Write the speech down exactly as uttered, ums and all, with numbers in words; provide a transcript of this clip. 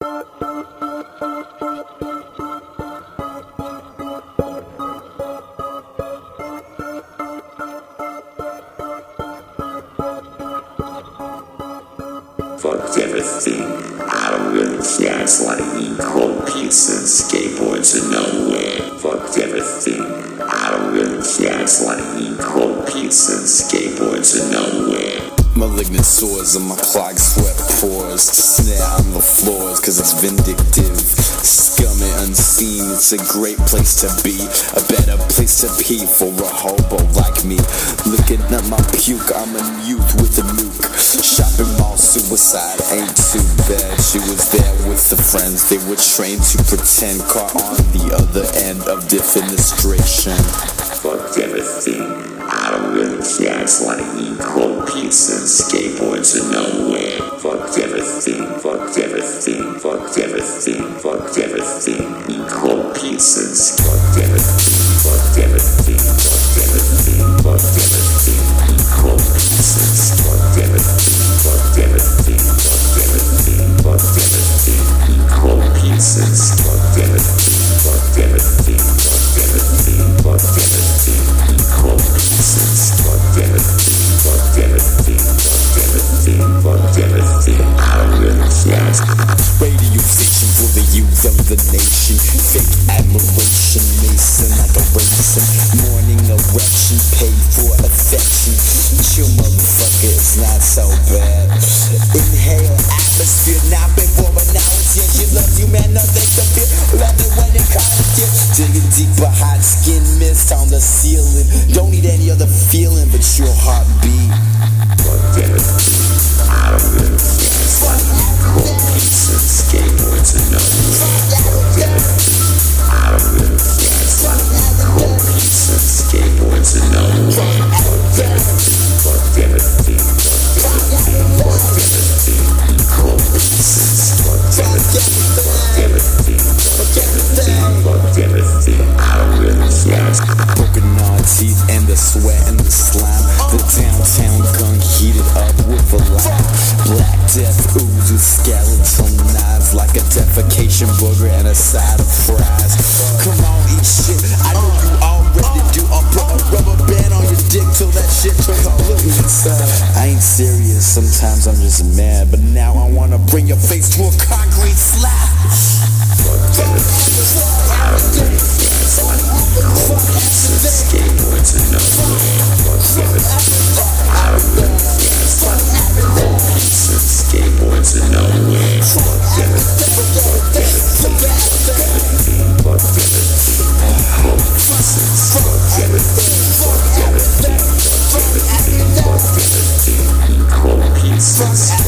Fuck everything. I don't really care. It's like eating cold pizza and skateboards are nowhere. Fuck everything. I don't really care. It's like eating cold pizza and skateboards are nowhere. Malignant sores on my clogged sweat pores. Snare on the floors cause it's vindictive. Scum and unseen, it's a great place to be. A better place to pee for a hobo like me. Looking at my puke, I'm a mute with a nuke. Shopping mall suicide ain't too bad. She was there with the friends, they were trained to pretend. Caught on the other end of defenestration. Fuck everything, I don't really care. It's like eating cold pizza and skateboards are nowhere. Fuck everything, fuck everything, fuck everything, fuck everything. Eat cold pizza and fuck everything, fuck everything, fuck everything, fuck everything. Eat cold pizza and fuck everything, fuck everything, fuck everything, fuck everything. Eat cold pizza and fuck everything, fuck everything, fuck everything, fuck everything. Eat cold pizza and fuck everything, fuck everything, fuck everything, fuck everything. I don't really care. Radio station for the youth of the nation. Fake admiration, mason like a racing. Morning erection, paid for affection. Chill motherfucker, it's not so bad. Inhale atmosphere, not before an hour. Yeah, she loves you, man, nothing to fear. Love it when it comes, yeah. Digging deeper, hot skin mist on the ceiling. Don't need any other feeling but your heartbeat. Fuck everything, I don't really care. It's like cold pizza and skateboards are nowhere. Fuck everything, I don't really care. It's like cold pizza and skateboards are nowhere. Fuck everything, fuck everything, fuck everything, fuck everything. Cold pizza and skateboards are nowhere. Fuck everything, fuck everything, fuck everything. I don't really care. Broken our teeth and the sweat and the slime. The downtown gunk heated up with a lime. Black death oozes skeletal knives like a defecation burger and a side of fries. Come on, eat shit. I know you already do. I'll put a rubber band on your dick till that shit turns blue. I ain't serious. Sometimes I'm just mad, but now I wanna bring your face to a concrete slab. Fuck everything, I don't really care. It's like cold pizza and skateboards are nowhere. Fuck everything, I don't really care. It's like cold pizza and skateboards are nowhere. Fuck everything, fuck everything, fuck everything, fuck everything. Cold pizza and fuck everything, fuck everything, fuck everything, fuck everything. Cold pizza and